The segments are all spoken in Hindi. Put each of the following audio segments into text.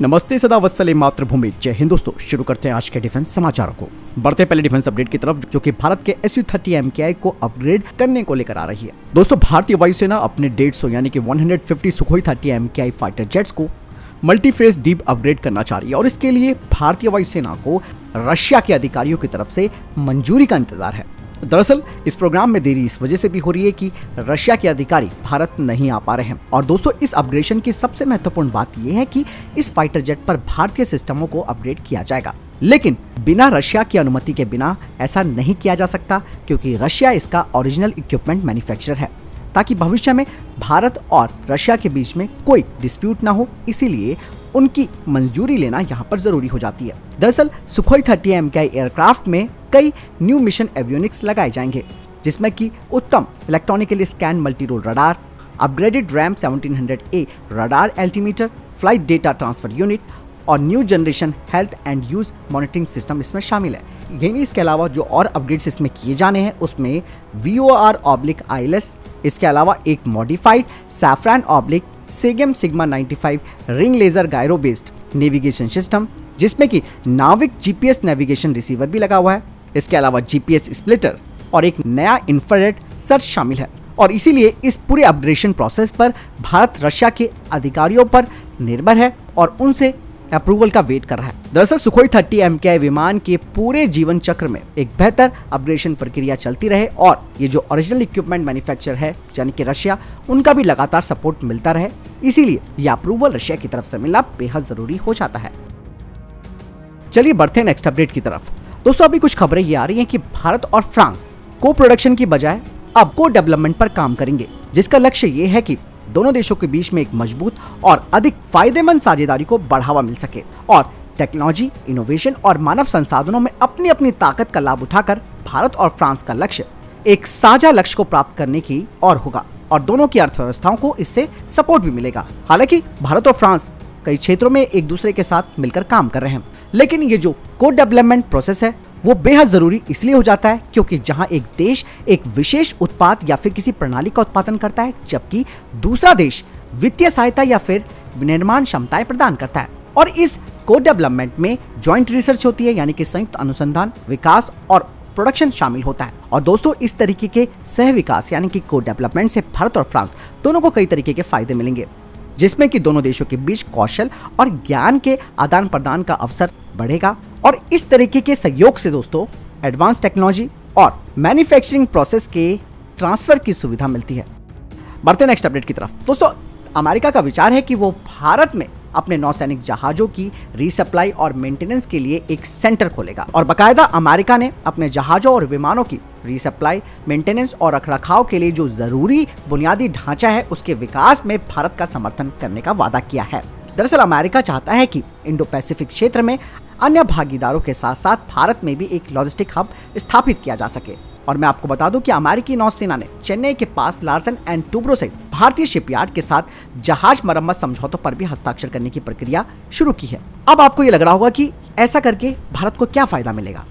नमस्ते, सदा वत्सले मातृभूमि, जय हिंद। दोस्तों शुरू करते हैं आज के डिफेंस समाचारों को। बढ़ते पहले डिफेंस अपडेट की तरफ, जो कि भारत के SU-30 MKI को अपग्रेड करने को लेकर आ रही है। दोस्तों भारतीय वायुसेना अपने 150 यानी कि 150 सुखोई 30 MKI फाइटर जेट्स को मल्टीफेस डीप अपग्रेड करना चाह रही है और इसके लिए भारतीय वायुसेना को रशिया के अधिकारियों की तरफ से मंजूरी का इंतजार है। दरअसल इस प्रोग्राम में देरी इस वजह से भी हो रही है कि रशिया के अधिकारी भारत नहीं आ पा रहे हैं। और दोस्तों इस अपग्रेडेशन की सबसे महत्वपूर्ण बात यह है कि इस फाइटर जेट पर भारतीय सिस्टमों को अपग्रेड किया जाएगा, लेकिन बिना रशिया की अनुमति के बिना ऐसा नहीं किया जा सकता, क्योंकि रशिया इसका ओरिजिनल इक्विपमेंट मैन्युफैक्चरर है, ताकि भविष्य में भारत और रशिया के बीच में कोई डिस्प्यूट ना हो, इसीलिए उनकी मंजूरी लेना यहाँ पर जरूरी हो जाती है। दरअसल सुखोई 30 एमकेआई एयरक्राफ्ट में कई न्यू मिशन एवियोनिक्स लगाए जाएंगे, जिसमें कि Uttam electronically scan multi role radar, upgraded RAM 1700A radar altimeter, flight data transfer unit और new generation health and use monitoring system इसमें शामिल है। यही इसके अलावा जो और अपग्रेड्स इसमें किए जाने हैं उसमें VOR/ILS, इसके अलावा एक modified Safran/Segem Sigma 95 ring laser gyro based navigation system, जिसमें कि नाविक GPS नेविगेशन रिसीवर भी लगा हुआ है। इसके अलावा GPS स्प्लिटर और एक नया इंफ्रारेड सर्च शामिल है। और इसीलिए इस पूरे अपग्रेडेशन प्रोसेस पर भारत रशिया के अधिकारियों पर निर्भर है और उनसे अप्रूवल का वेट कर रहा है। दरअसल सुखोई 30 MKI विमान के पूरे जीवन चक्र में एक बेहतर अपग्रेडेशन प्रक्रिया चलती रहे और ये जो ओरिजिनल इक्विपमेंट मैन्युफैक्चरर है यानी कि रशिया, उनका भी लगातार सपोर्ट मिलता रहे, इसीलिए ये अप्रूवल रशिया की तरफ से मिलना बेहद जरूरी हो जाता है। चलिए बढ़ते हैं नेक्स्ट अपडेट की तरफ। दोस्तों अभी कुछ खबरें ये आ रही हैं कि भारत और फ्रांस को प्रोडक्शन की बजाय अब को डेवलपमेंट पर काम करेंगे, जिसका लक्ष्य ये है कि दोनों देशों के बीच में एक मजबूत और अधिक फायदेमंद साझेदारी को बढ़ावा मिल सके और टेक्नोलॉजी, इनोवेशन और मानव संसाधनों में अपनी अपनी ताकत का लाभ उठाकर भारत और फ्रांस का लक्ष्य एक साझा लक्ष्य को प्राप्त करने की ओर होगा और दोनों की अर्थव्यवस्थाओं को इससे सपोर्ट भी मिलेगा। हालांकि भारत और फ्रांस कई क्षेत्रों में एक दूसरे के साथ मिलकर काम कर रहे हैं, लेकिन ये जो को डेवलपमेंट प्रोसेस है वो बेहद जरूरी इसलिए हो जाता है क्योंकि जहां एक देश एक विशेष उत्पाद या फिर किसी प्रणाली का उत्पादन करता है, जबकि दूसरा देश वित्तीय सहायता या फिर विनिर्माण क्षमताएं प्रदान करता है। और इस को डेवलपमेंट में जॉइंट रिसर्च होती है, यानी कि संयुक्त अनुसंधान, विकास और प्रोडक्शन शामिल होता है। और दोस्तों इस तरीके के सह विकास यानी कि को डेवलपमेंट से भारत और फ्रांस दोनों को कई तरीके के फायदे मिलेंगे, जिसमें कि दोनों देशों के बीच कौशल और ज्ञान के आदान प्रदान का अवसर बढ़ेगा। और इस तरीके के सहयोग से दोस्तों एडवांस टेक्नोलॉजी और मैन्युफैक्चरिंग प्रोसेस के ट्रांसफर की सुविधा मिलती है। बढ़ते नेक्स्ट अपडेट की तरफ। दोस्तों अमेरिका का विचार है कि वो भारत में अपने नौसैनिक जहाजों की रीसप्लाई और मेंटेनेंस के लिए एक सेंटर खोलेगा और बाकायदा अमेरिका ने अपने जहाजों और विमानों की रीसप्लाई, मेंटेनेंस और रखरखाव के लिए जो जरूरी बुनियादी ढांचा है उसके विकास में भारत का समर्थन करने का वादा किया है। दरअसल अमेरिका चाहता है कि इंडो पैसिफिक क्षेत्र में अन्य भागीदारों के साथ साथ भारत में भी एक लॉजिस्टिक हब स्थापित किया जा सके। और मैं आपको बता दूं कि अमेरिकी नौसेना ने चेन्नई के पास लार्सन एंड टूब्रो सहित भारतीय शिपयार्ड के साथ जहाज मरम्मत समझौतों पर भी हस्ताक्षर करने की प्रक्रिया शुरू की है। अब आपको ये लग रहा होगा कि ऐसा करके भारत को क्या फायदा मिलेगा।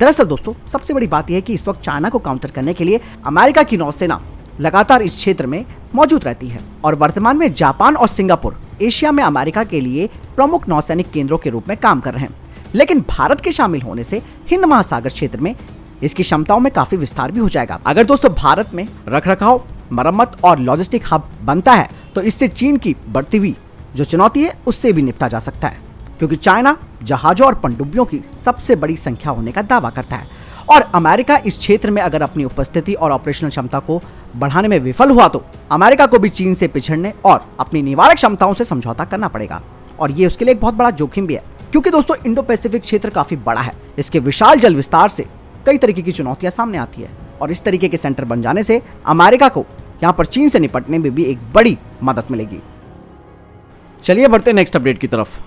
दरअसल दोस्तों सबसे बड़ी बात यह है कि इस वक्त चाइना को काउंटर करने के लिए अमेरिका की नौसेना लगातार इस क्षेत्र में मौजूद रहती है और वर्तमान में जापान और सिंगापुर एशिया में अमेरिका के लिए प्रमुख नौसैनिक केंद्रों के रूप में काम कर रहे हैं। लेकिन भारत के शामिल होने से हिंद महासागर क्षेत्र में इसकी क्षमताओं में काफी विस्तार भी हो जाएगा। अगर दोस्तों भारत में रखरखाव, मरम्मत और लॉजिस्टिक हब बनता है तो इससे चीन की बढ़ती हुई जो चुनौती है उससे भी निपटा जा सकता है, क्योंकि चाइना जहाजों और पनडुब्बियों की सबसे बड़ी संख्या होने का दावा करता है और अमेरिका इस क्षेत्र में अगर अपनी उपस्थिति और ऑपरेशनल क्षमता को बढ़ाने में विफल हुआ तो अमेरिका को भी चीन से पिछड़ने और अपनी निवारक क्षमताओं से समझौता करना पड़ेगा और ये उसके लिए एक बहुत बड़ा जोखिम भी है, क्योंकि दोस्तों इंडो पैसिफिक क्षेत्र काफी बड़ा है। इसके विशाल जल विस्तार से कई तरीके की चुनौतियां सामने आती है और इस तरीके के सेंटर बन जाने से अमेरिका को यहां पर चीन से निपटने में भी एक बड़ी मदद मिलेगी। चलिए बढ़ते नेक्स्ट अपडेट की तरफ।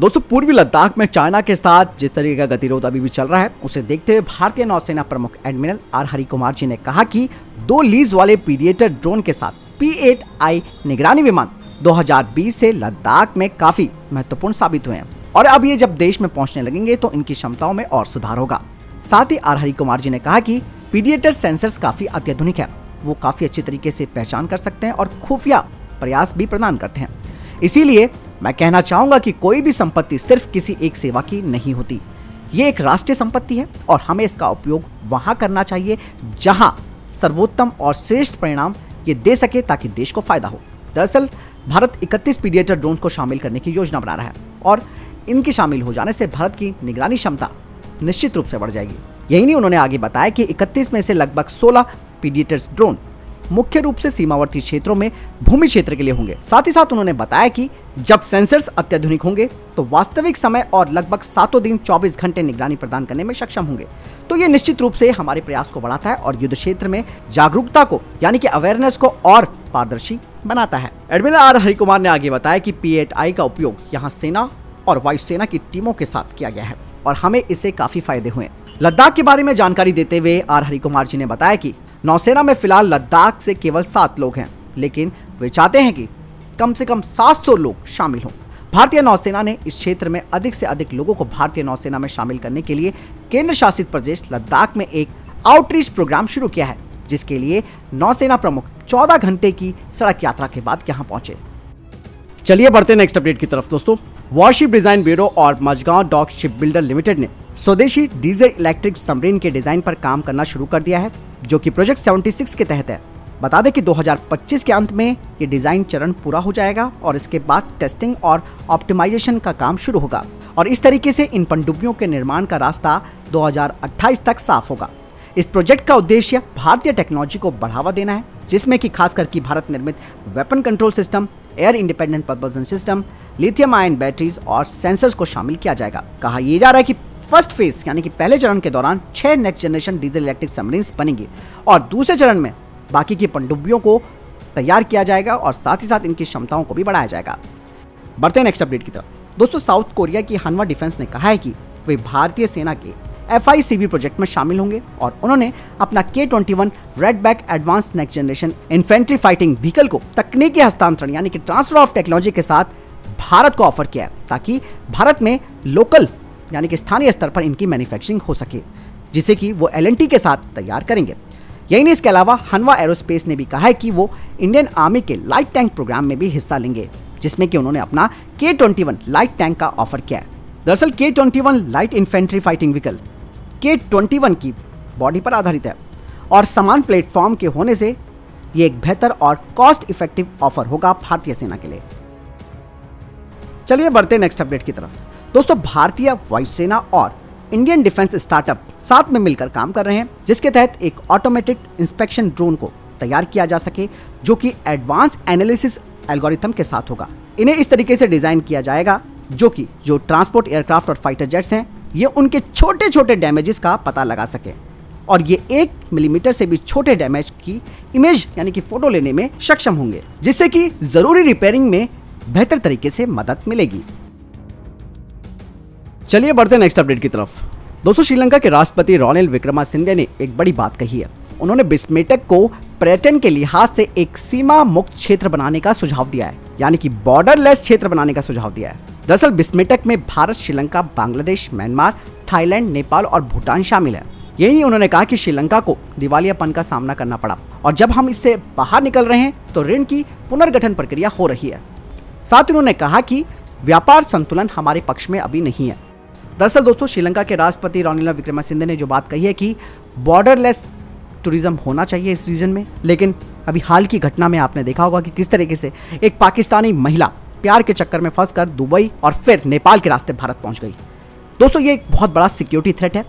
दोस्तों पूर्वी लद्दाख में चाइना के साथ जिस तरीके का गतिरोध अभी भी चल रहा है उसे देखते हुए भारतीय नौसेना प्रमुख एडमिरल आर हरिकुमार जी ने कहा कि 2 लीज वाले प्रीडेटर ड्रोन के साथ P-8I निगरानी विमान 2020 से लद्दाख में काफी महत्वपूर्ण साबित हुए हैं और अब ये जब देश में पहुंचने लगेंगे तो इनकी क्षमताओं में और सुधार होगा। साथ ही आर हरिकुमार जी ने कहा कि पीडिएटर सेंसर्स काफी अत्याधुनिक है, वो काफी अच्छी तरीके से पहचान कर सकते हैं और खुफिया प्रयास भी प्रदान करते हैं, इसीलिए मैं कहना चाहूँगा कि कोई भी संपत्ति सिर्फ किसी एक सेवा की नहीं होती, ये एक राष्ट्रीय संपत्ति है और हमें इसका उपयोग वहाँ करना चाहिए जहाँ सर्वोत्तम और श्रेष्ठ परिणाम ये दे सके ताकि देश को फायदा हो। दरअसल भारत 31 पीडिएटर ड्रोन को शामिल करने की योजना बना रहा है और इनके शामिल हो जाने से भारत की निगरानी क्षमता निश्चित रूप से बढ़ जाएगी। यही नहीं, उन्होंने आगे बताया कि 31 में से लगभग 16 पीडिएटर्स ड्रोन मुख्य रूप से सीमावर्ती क्षेत्रों में भूमि क्षेत्र के लिए होंगे। साथ ही साथ उन्होंने बताया कि जब सेंसर्स अत्याधुनिक होंगे तो वास्तविक समय और लगभग सातों दिन 24 घंटे निगरानी प्रदान करने में सक्षम होंगे। तो ये निश्चित रूप से हमारे प्रयास को बढ़ाता है और युद्ध क्षेत्र में जागरूकता को यानी कि अवेयरनेस को और पारदर्शी बनाता है। एडमिरल आर हरिकुमार ने आगे बताया कि P8I का उपयोग यहाँ सेना और वायुसेना की टीमों के साथ किया गया है और हमें इससे काफी फायदे हुए। लद्दाख के बारे में जानकारी देते हुए आर हरिकुमार जी ने बताया कि नौसेना में फिलहाल लद्दाख से केवल 7 लोग हैं, लेकिन वे चाहते हैं कि कम से कम 700 लोग शामिल हों। भारतीय नौसेना ने इस क्षेत्र में अधिक से अधिक लोगों को भारतीय नौसेना में शामिल करने के लिए केंद्र शासित प्रदेश लद्दाख में एक आउटरीच प्रोग्राम शुरू किया है, जिसके लिए नौसेना प्रमुख 14 घंटे की सड़क यात्रा के बाद यहाँ पहुंचे। चलिए बढ़ते नेक्स्ट अपडेट की तरफ दोस्तों। वॉरशिप डिजाइन ब्यूरो और Mazagon dock ship builder limited ने स्वदेशी डीजल इलेक्ट्रिक सबमरीन के डिजाइन पर काम करना शुरू कर दिया है, जो कि प्रोजेक्ट 76 के तहत है। बता दें कि 2025 के अंत में ये डिजाइन चरण पूरा हो जाएगा और इसके बाद टेस्टिंग और ऑप्टिमाइजेशन का काम शुरू होगा और इस तरीके से इन पनडुब्बियों के निर्माण का रास्ता 2028 तक साफ होगा। इस प्रोजेक्ट का उद्देश्य भारतीय टेक्नोलॉजी को बढ़ावा देना है, जिसमें कि खास करके भारत निर्मित weapon control system, air independent propulsion system, lithium ion batteries और सेंसर्स को शामिल किया जाएगा। कहा यह जा रहा है कि फर्स्ट फेज यानी कि पहले चरण के दौरान 6 next generation diesel electric submarines बनेंगे और दूसरे चरण में बाकी की पनडुब्बियों को तैयार किया जाएगा और साथ ही साथ इनकी क्षमताओं को भी बढ़ाया जाएगा। बढ़ते हैं नेक्स्ट अपडेट की तरफ दोस्तों। साउथ कोरिया की हनवा डिफेंस ने कहा है कि वे भारतीय सेना के FICV प्रोजेक्ट में शामिल होंगे और उन्होंने अपना K21 Redback advanced next generation infantry fighting vehicle को तकनीकी हस्तांतरण यानी कि ट्रांसफर ऑफ टेक्नोलॉजी के साथ भारत को ऑफर किया है, ताकि भारत में लोकल यानी कि स्थानीय स्तर पर इनकी मैन्युफैक्चरिंग हो सके, जिसे कि वो LNT के साथ तैयार करेंगे। यही नहीं, इसके अलावा हनवा एरोस्पेस ने भी कहा है कि वो इंडियन आर्मी के लाइट टैंक प्रोग्राम में भी हिस्सा लेंगे, जिसमें कि उन्होंने अपना K21 लाइट टैंक का ऑफर किया है। दरअसल K21 light infantry fighting vehicle K21 की बॉडी पर आधारित है और समान प्लेटफॉर्म के होने से ये एक बेहतर और कॉस्ट इफेक्टिव ऑफर होगा भारतीय सेना के लिए। चलिए बढ़ते नेक्स्ट अपडेट की तरफ दोस्तों। भारतीय वायुसेना और इंडियन डिफेंस स्टार्टअप साथ में मिलकर काम कर रहे हैं, जिसके तहत एक ऑटोमेटेड इंस्पेक्शन ड्रोन को तैयार किया जा सके, जो कि एडवांस एनालिसिस एल्गोरिथम के साथ होगा। इन्हें इस तरीके से डिजाइन किया जाएगा जो ट्रांसपोर्ट एयरक्राफ्ट और फाइटर जेट्स हैं, ये उनके छोटे छोटे डैमेजेस का पता लगा सके और ये 1 मिलीमीटर से भी छोटे डैमेज की इमेज यानी कि फोटो लेने में सक्षम होंगे, जिससे कि जरूरी रिपेयरिंग में बेहतर तरीके से मदद मिलेगी। चलिए बढ़ते नेक्स्ट अपडेट की तरफ दोस्तों। श्रीलंका के राष्ट्रपति रॉनिल विक्रमसिंघे ने एक बड़ी बात कही है। उन्होंने बिस्मेटक को पर्यटन के लिहाज से एक सीमा मुक्त क्षेत्र बनाने का सुझाव दिया है, यानी कि बॉर्डरलेस क्षेत्र बनाने का सुझाव दिया है। दरअसल बिस्मेटक में भारत, श्रीलंका, बांग्लादेश, म्यांमार, थाईलैंड, नेपाल और भूटान शामिल है। यही उन्होंने कहा कि श्रीलंका को दिवालियापन का सामना करना पड़ा और जब हम इससे बाहर निकल रहे हैं तो ऋण की पुनर्गठन प्रक्रिया हो रही है। साथ ही उन्होंने कहा कि व्यापार संतुलन हमारे पक्ष में अभी नहीं है। दरअसल दोस्तों, श्रीलंका के राष्ट्रपति रनिल विक्रमसिंघे ने जो बात कही है कि बॉर्डरलेस टूरिज्म होना चाहिए इस रीजन में, लेकिन अभी हाल की घटना में आपने देखा होगा कि किस तरीके से एक पाकिस्तानी महिला प्यार के चक्कर में फंसकर दुबई और फिर नेपाल के रास्ते भारत पहुंच गई। दोस्तों, ये एक बहुत बड़ा सिक्योरिटी थ्रेट है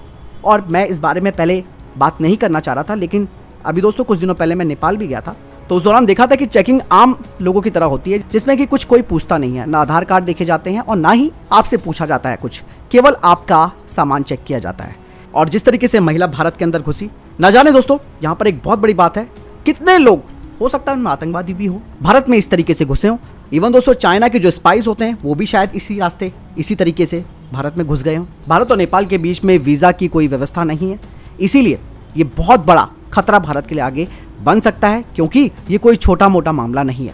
और मैं इस बारे में पहले बात नहीं करना चाह रहा था, लेकिन अभी दोस्तों कुछ दिनों पहले मैं नेपाल भी गया था तो उस दौरान देखा था कि चेकिंग आम लोगों की तरह होती है, जिसमें कि कुछ कोई पूछता नहीं है, ना आधार कार्ड देखे जाते हैं और ना ही आपसे पूछा जाता है कुछ, केवल आपका सामान चेक किया जाता है। और जिस तरीके से महिला भारत के अंदर घुसी, ना जाने दोस्तों यहाँ पर एक बहुत बड़ी बात है, कितने लोग हो सकता है आतंकवादी भी हो भारत में इस तरीके से घुसे हों। इवन दोस्तों, चाइना के जो स्पाइस होते हैं वो भी शायद इसी रास्ते इसी तरीके से भारत में घुस गए हों। भारत और नेपाल के बीच में वीज़ा की कोई व्यवस्था नहीं है, इसीलिए ये बहुत बड़ा खतरा भारत के लिए आगे बन सकता है, क्योंकि ये कोई छोटा मोटा मामला नहीं है।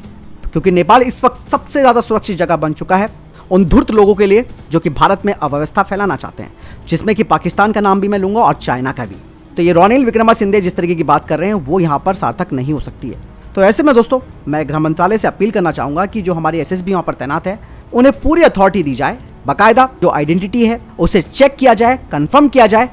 क्योंकि नेपाल इस वक्त सबसे ज़्यादा सुरक्षित जगह बन चुका है उन धूर्त लोगों के लिए जो कि भारत में अव्यवस्था फैलाना चाहते हैं, जिसमें कि पाकिस्तान का नाम भी मैं लूँगा और चाइना का भी। तो ये रॉनिल विक्रमसिंघे जिस तरीके की बात कर रहे हैं वो यहाँ पर सार्थक नहीं हो सकती है। तो ऐसे में दोस्तों, मैं गृह मंत्रालय से अपील करना चाहूँगा कि जो हमारी SSB वहाँ पर तैनात है उन्हें पूरी अथॉरिटी दी जाए, बाकायदा जो आइडेंटिटी है उसे चेक किया जाए, कंफर्म किया जाए,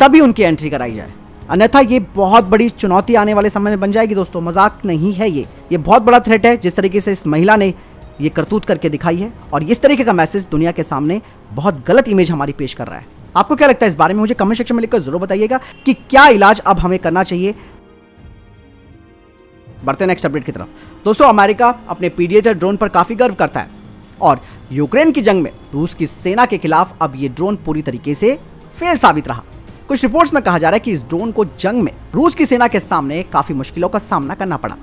तभी उनकी एंट्री कराई जाए, अन्यथा ये बहुत बड़ी चुनौती आने वाले समय में बन जाएगी। दोस्तों मजाक नहीं है, ये बहुत बड़ा थ्रेट है जिस तरीके से इस महिला ने ये करतूत करके दिखाई है, और इस तरीके का मैसेज दुनिया के सामने बहुत गलत इमेज हमारी पेश कर रहा है। आपको क्या लगता है इस बारे में, मुझे कमेंट सेक्शन में लिखकर जरूर बताइएगा कि क्या इलाज अब हमें करना चाहिए। बढ़ते नेक्स्ट अपडेट की तरफ। दोस्तों अमेरिका अपने पीडिएटर ड्रोन पर काफी गर्व करता है, और यूक्रेन की जंग में रूस की सेना के खिलाफ अब ये ड्रोन पूरी तरीके से फेल साबित रहा। कुछ रिपोर्ट्स में कहा जा रहा है कि इस ड्रोन को जंग में रूस की सेना के सामने काफी मुश्किलों का सामना करना पड़ा।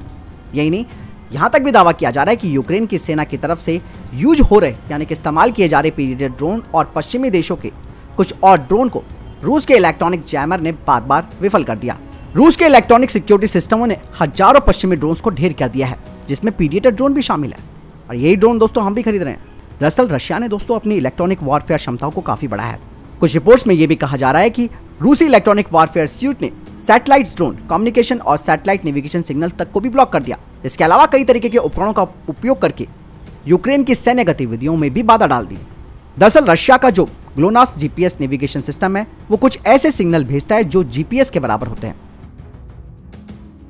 यही नहीं, यहाँ तक भी दावा किया जा रहा है कि यूक्रेन की सेना की तरफ से यूज हो रहे यानी कि इस्तेमाल किए जा रहे पीडिएटर ड्रोन और पश्चिमी देशों के कुछ और ड्रोन को रूस के इलेक्ट्रॉनिक जैमर ने बार बार विफल कर दिया। रूस के इलेक्ट्रॉनिक सिक्योरिटी सिस्टमों ने हजारों पश्चिमी ड्रोन को ढेर कर दिया है, जिसमें पीडिएटर ड्रोन भी शामिल है, और यही ड्रोन दोस्तों हम भी खरीद रहे हैं। दरअसल रशिया ने दोस्तों अपनी इलेक्ट्रॉनिक वॉरफेयर क्षमताओं को काफी बढ़ाया है। कुछ रिपोर्ट्स में यह भी कहा जा रहा है कि रूसी इलेक्ट्रॉनिक वॉरफेयर स्यूट ने सैटेलाइट ड्रोन कम्युनिकेशन और सैटेलाइट नेविगेशन सिग्नल तक को भी ब्लॉक कर दिया। इसके अलावा कई तरीके के उपकरणों का उपयोग करके यूक्रेन की सैन्य गतिविधियों में भी बाधा डाल दी। दरअसल रशिया का जो ग्लोनास जीपीएस नेविगेशन सिस्टम है वो कुछ ऐसे सिग्नल भेजता है जो जीपीएस के बराबर होते हैं।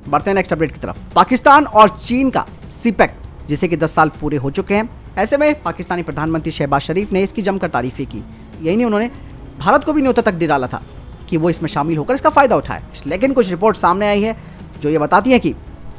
बढ़ते हैं नेक्स्ट अपडेट की तरफ। पाकिस्तान और चीन का सीपेक जिसे कि 10 साल पूरे हो चुके हैं, ऐसे में पाकिस्तानी प्रधानमंत्री शहबाज शरीफ ने इसकी जमकर तारीफें की। यही नहीं, उन्होंने भारत को भी न्योता तक दे डाला था कि वो इसमें शामिल होकर इसका फायदा उठाए। लेकिन कुछ रिपोर्ट सामने आई है जो ये बताती है कि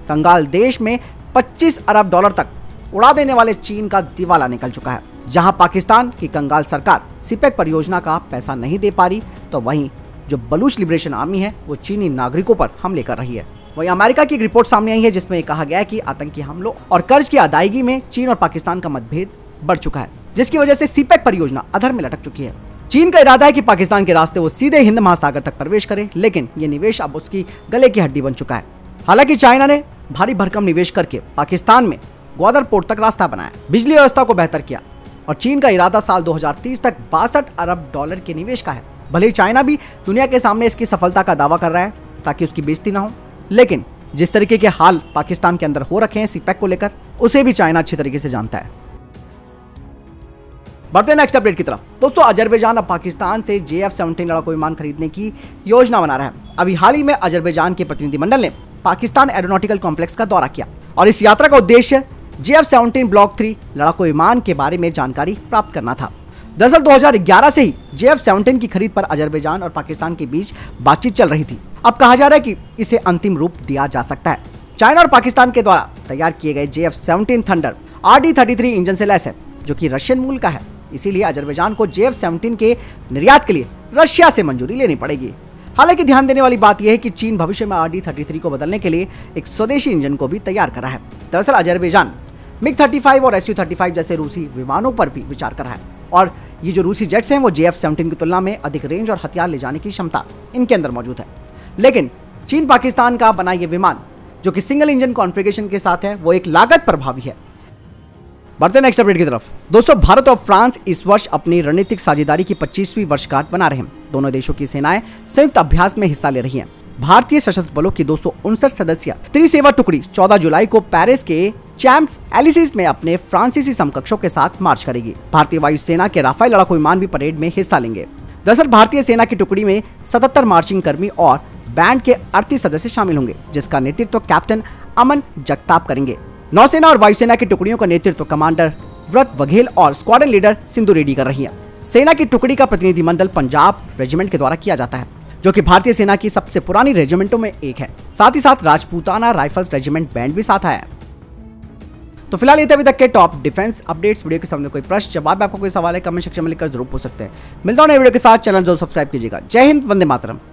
कंगाल देश में $25 अरब तक उड़ा देने वाले चीन का दिवाला निकल चुका है। जहां पाकिस्तान की कंगाल सरकार सीपेक परियोजना का पैसा नहीं दे पा रही, तो वहीं जो बलूच लिबरेशन आर्मी है वो चीनी नागरिकों पर हमले कर रही है। वहीं अमेरिका की एक रिपोर्ट सामने आई है जिसमें कहा गया है कि आतंकी हमलों और कर्ज की अदायगी में चीन और पाकिस्तान का मतभेद बढ़ चुका है, जिसकी वजह से सीपेक परियोजना अधर में लटक चुकी है। चीन का इरादा है कि पाकिस्तान के रास्ते वो सीधे हिंद महासागर तक प्रवेश करे, लेकिन ये निवेश अब उसकी गले की हड्डी बन चुका है। हालांकि चाइना ने भारी भरकम निवेश करके पाकिस्तान में ग्वादर पोर्ट तक रास्ता बनाया, बिजली व्यवस्था को बेहतर किया, और चीन का इरादा साल 2030 तक $62 अरब के निवेश का है। भले ही चाइना भी दुनिया के सामने इसकी सफलता का दावा कर रहा है ताकि उसकी बेइज्जती ना हो, लेकिन जिस तरीके के हाल पाकिस्तान के अंदर हो रखे हैं सीपेक को लेकर, उसे भी चाइना अच्छी तरीके से जानता है। बढ़ते हैं नेक्स्ट अपडेट की तरफ। दोस्तों अजरबैजान अब पाकिस्तान से JF-17 लड़ाकू विमान खरीदने की योजना बना रहा है। अभी हाल ही में अजरबैजान के प्रतिनिधिमंडल ने पाकिस्तान एरोनॉटिकल कॉम्प्लेक्स का दौरा किया, और इस यात्रा का उद्देश्य JF-17 ब्लॉक 3 लड़ाकू विमान के बारे में जानकारी प्राप्त करना था। दरअसल 2011 से ही JF-17 की खरीद पर अजरबैजान और पाकिस्तान के बीच बातचीत चल रही थी। अब कहा जा रहा है कि इसे अंतिम रूप दिया जा सकता है। चाइना और पाकिस्तान के द्वारा तैयार किए गए JF-17 थंडर RD-33 इंजन से लैस है, जो कि रशियन मूल का है। इसीलिए अजरबैजान को JF-17 के निर्यात के लिए रशिया से मंजूरी लेनी पड़ेगी। हालांकि ध्यान देने वाली बात यह है कि चीन भविष्य में RD-33 को बदलने के लिए एक स्वदेशी इंजन को भी तैयार कर रहा है। दरअसल अजरबैजान MiG-35 और Su-35 जैसे रूसी विमानों पर भी विचार कर रहा है, और ये जो रूसी जेट्स हैं वो JF-17 की तुलना में अधिक रेंज और हथियार ले जाने की क्षमता इनके अंदर मौजूद है। लेकिन चीन पाकिस्तान का बना ये विमान जो कि सिंगल इंजन कॉन्फ़िगरेशन के साथ है, वो एक लागत प्रभावी है। बढ़ते नेक्स्ट अपडेट की तरफ। दोस्तों भारत और फ्रांस इस वर्ष अपनी रणनीतिक साझेदारी की 25वीं वर्षगांठ मना रहे हैं। दोनों देशों की सेनाएं संयुक्त अभ्यास में हिस्सा ले रही हैं। भारतीय सशस्त्र बलों की 259 सदस्यीय त्रिसेवा टुकड़ी 14 जुलाई को पेरिस के चैम्प्स एलिसीज में अपने फ्रांसीसी समकक्षों के साथ मार्च करेगी। भारतीय वायुसेना के राफेल लड़ाकू विमान भी परेड में हिस्सा लेंगे। दरअसल भारतीय सेना की टुकड़ी में 77 मार्चिंग कर्मी और बैंड के 38 सदस्य शामिल होंगे, जिसका नेतृत्व कैप्टन अमन जगताप करेंगे। नौसेना और वायुसेना की टुकड़ियों का नेतृत्व कमांडर व्रत बघेल और स्क्वाड्रन लीडर सिंधु रेड्डी कर रही है। सेना की टुकड़ी का प्रतिनिधिमंडल पंजाब रेजिमेंट के द्वारा किया जाता है, जो कि भारतीय सेना की सबसे पुरानी रेजिमेंटों में एक है। साथ ही साथ राजपूताना राइफल्स रेजिमेंट बैंड भी साथ आया है। तो फिलहाल ये थे अभी तक के टॉप डिफेंस अपडेट्स। वीडियो के सामने कोई प्रश्न जवाब, आपको कोई सवाल है, कमेंट सेक्शन में लिखकर जरूर पूछ सकते हैं। मिलता हूं नए वीडियो के साथ। चैनल जरूर सब्सक्राइब कीजिएगा। जय हिंद, वंदे मातरम।